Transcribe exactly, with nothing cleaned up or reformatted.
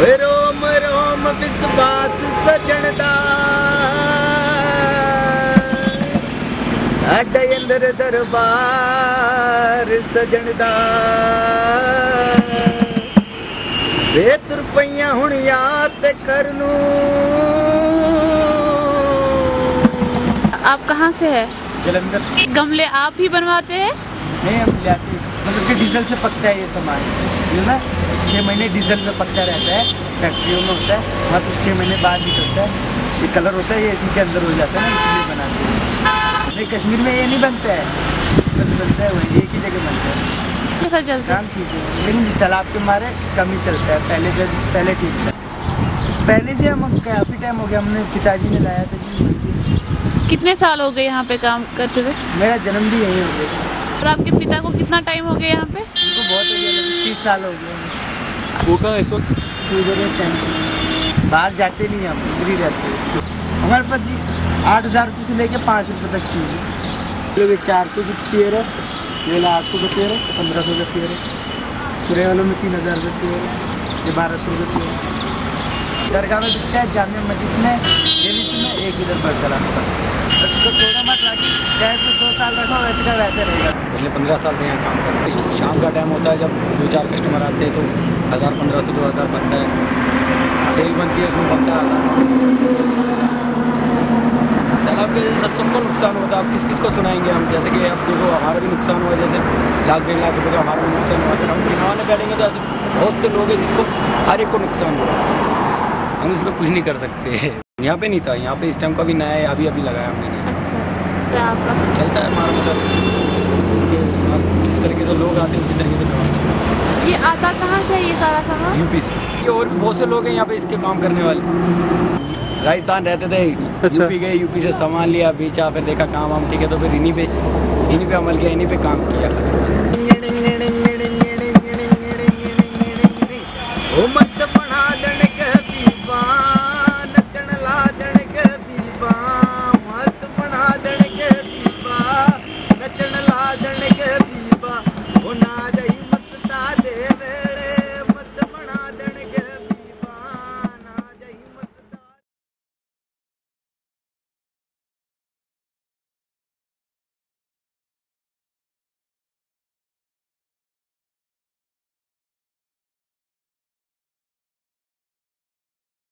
रोम रोम विश्वास सजन दा अड्डे अंदर दरबार सजन दा वे तुर पईयां हुण याद करनू। आप कहाँ से है? जलंधर। गमले आप ही बनवाते हैं? नहीं, हम लाते हैं, मतलब कि डीजल से पकता है ये सामान, है ना। छः महीने डीजल में पकता रहता है, फैक्ट्रियों में होता है, वहाँ पर छः महीने बाद निकलता है। ये कलर होता है, ये इसी के अंदर हो जाता है ना, इसलिए बनाते हैं। नहीं, कश्मीर में ये नहीं बनता है, तो बनता है वही एक ही जगह बनता है। चलता काम ठीक है, लेकिन सैलाब के मारे कम ही चलता है। पहले जब पहले ठीक था, पहले से हम काफ़ी टाइम हो गया, हमने पिताजी ने लाया था जी वहीं से। कितने साल हो गए यहाँ पे काम करते हुए? मेरा जन्म भी यहीं हो गया। और आपके पिता को कितना टाइम हो गया यहाँ पे? उनको बहुत हो गया, तीस साल हो गए। वो कहाँ इस वक्त? बाहर जाते नहीं, हम इधर ही रहते हैं। हमारे पास जी आठ हज़ार रुपये से लेके पाँच रुपये तक चीज़ है। चार सौ की पेयर है, मेला आठ सौ का पेयर है, पंद्रह सौ का पेयर है। सूर्य वालों में तीन हज़ार का पेयर है, ये बारह सौ का पेयर है। दरगाह में बिकता है, जामिया मस्जिद में, जेवी में, एक इधर बढ़ चला के पास। उसको थोड़ा मत रखिए, चाहे उसको सौ साल रखो, वैसे का वैसे रहेगा। पिछले पंद्रह साल से यहाँ काम करते हैं। शाम का टाइम होता है, जब दो चार कस्टमर आते हैं तो हज़ार पंद्रह सौ दो हज़ार बनता है। सेल बनती है, उसमें बनता है। सैलाब के जैसे सबको नुकसान होता है। आप किस किस को सुनाएंगे हम? जैसे कि आप देखो, हमारा भी नुकसान हुआ, जैसे लाख डेढ़ लाख रुपये का हमारा भी नुकसान हुआ। अगर हम गिनवाने बैठेंगे तो ऐसे बहुत से लोग हैं जिसको हर एक को नुकसान हुआ। हम इसमें कुछ नहीं कर सकते। यहाँ पे नहीं था, यहाँ पे इस टाइम का भी नया है, अभी अभी लगाया हमने। अच्छा, चलता है हमारा, मतलब जिस तरीके से लोग आते हैं उसी तरीके से काम। ये आता कहाँ से है ये सारा सामान? यूपी से। ये और बहुत से लोग हैं यहाँ पे इसके काम करने वाले। राजस्थान रहते थे, अच्छा। यूपी गए, यूपी से सामान लिया, बेचा, फिर देखा काम वाम ठीक है तो फिर इन्हीं पे इन्हीं पे अमल किया, इन्हीं पे काम किया।